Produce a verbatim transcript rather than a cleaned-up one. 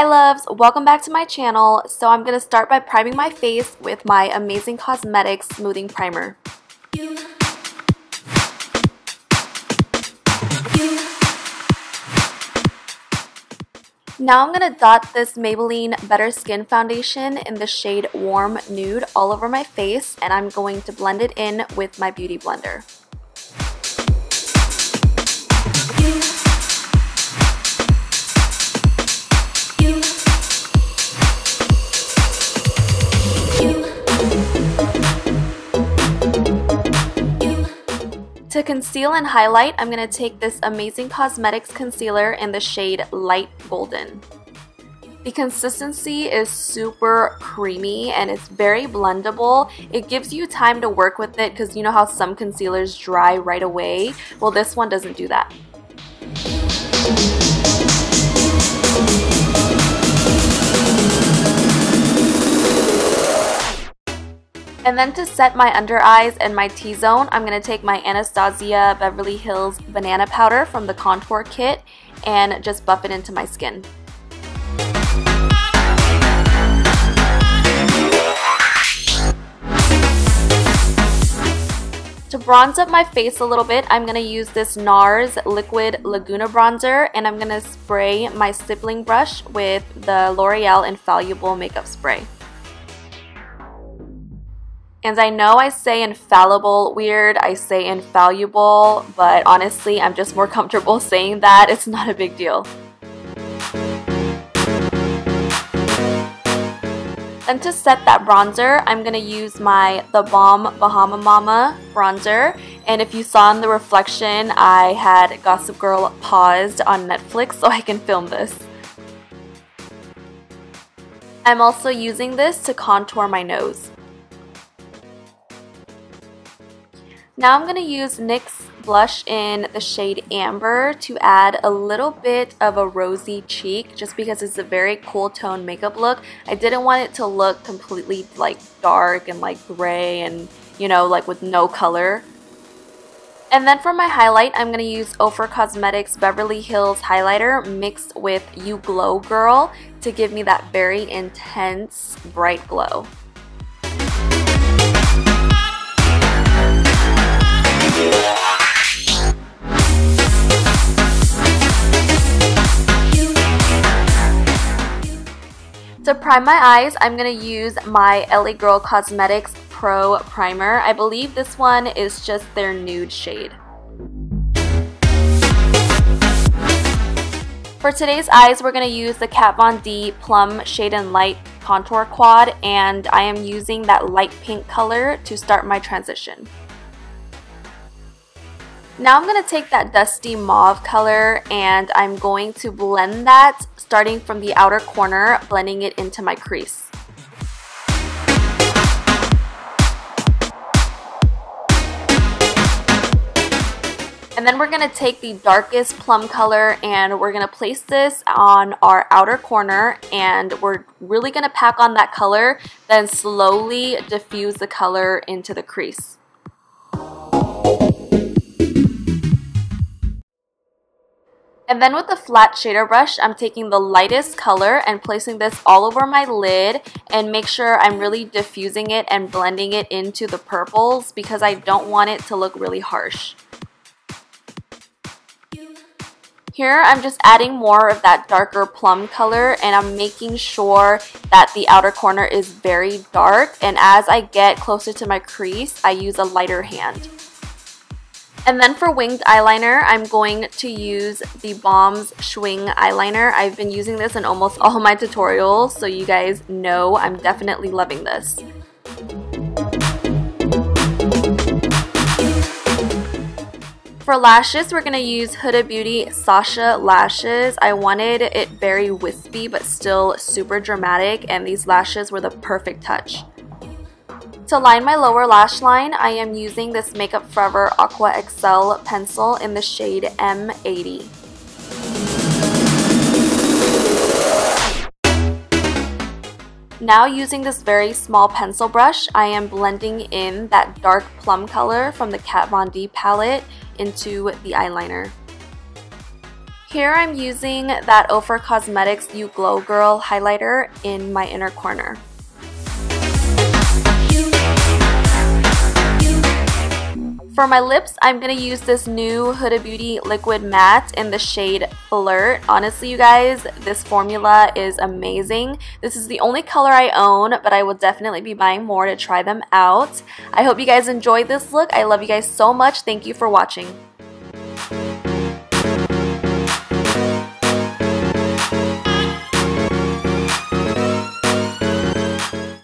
Hi loves, welcome back to my channel. So I'm going to start by priming my face with my Amazing Cosmetics smoothing primer. You. You. Now I'm going to dot this Maybelline Better Skin foundation in the shade Warm Nude all over my face, and I'm going to blend it in with my beauty blender. To conceal and highlight, I'm going to take this Amazing Cosmetics concealer in the shade Light Golden. The consistency is super creamy and it's very blendable. It gives you time to work with it because you know how some concealers dry right away? Well, this one doesn't do that. And then to set my under eyes and my T-zone, I'm going to take my Anastasia Beverly Hills Banana Powder from the Contour Kit and just buff it into my skin. To bronze up my face a little bit, I'm going to use this NARS Liquid Laguna Bronzer, and I'm going to spray my stippling brush with the L'Oreal Infallible Makeup Spray. And I know I say infallible weird, I say infallible, but honestly, I'm just more comfortable saying that. It's not a big deal. Then to set that bronzer, I'm going to use my The Balm Bahama Mama bronzer. And if you saw in the reflection, I had Gossip Girl paused on Netflix so I can film this. I'm also using this to contour my nose. Now I'm going to use NYX blush in the shade Amber to add a little bit of a rosy cheek just because it's a very cool tone makeup look. I didn't want it to look completely like dark and like gray and, you know, like with no color. And then for my highlight, I'm going to use Ofra Cosmetics Beverly Hills highlighter mixed with You Glow Girl to give me that very intense bright glow. To prime my eyes, I'm going to use my L A Girl Cosmetics Pro Primer. I believe this one is just their nude shade. For today's eyes, we're going to use the Kat Von D Plum Shade and Light Contour Quad, and I am using that light pink color to start my transition. Now I'm going to take that dusty mauve color and I'm going to blend that, starting from the outer corner, blending it into my crease. And then we're going to take the darkest plum color and we're going to place this on our outer corner, and we're really going to pack on that color, then slowly diffuse the color into the crease. And then with the flat shader brush, I'm taking the lightest color and placing this all over my lid, and make sure I'm really diffusing it and blending it into the purples because I don't want it to look really harsh. Here I'm just adding more of that darker plum color, and I'm making sure that the outer corner is very dark, and as I get closer to my crease, I use a lighter hand. And then for winged eyeliner, I'm going to use the Balm's Schwing eyeliner. I've been using this in almost all my tutorials, so you guys know I'm definitely loving this. For lashes, we're going to use Huda Beauty Sasha Lashes. I wanted it very wispy but still super dramatic, and these lashes were the perfect touch. To line my lower lash line, I am using this Makeup Forever Aqua Excel pencil in the shade M eighty. Now using this very small pencil brush, I am blending in that dark plum color from the Kat Von D palette into the eyeliner. Here I'm using that Ofra Cosmetics You Glow Girl highlighter in my inner corner. For my lips, I'm going to use this new Huda Beauty Liquid Matte in the shade Flirt. Honestly, you guys, this formula is amazing. This is the only color I own, but I will definitely be buying more to try them out. I hope you guys enjoyed this look. I love you guys so much. Thank you for watching.